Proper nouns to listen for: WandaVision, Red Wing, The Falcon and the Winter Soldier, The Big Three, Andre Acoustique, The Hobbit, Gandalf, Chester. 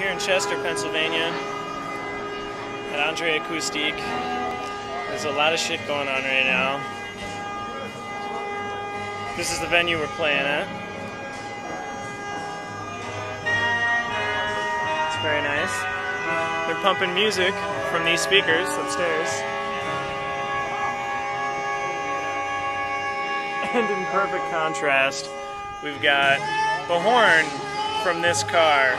here in Chester, Pennsylvania, at Andre Acoustique. There's a lot of shit going on right now. This is the venue we're playing at. It's very nice. They're pumping music from these speakers upstairs. And in perfect contrast, we've got the horn from this car.